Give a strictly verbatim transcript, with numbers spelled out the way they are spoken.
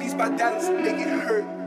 beats by Dallas, they get hurt.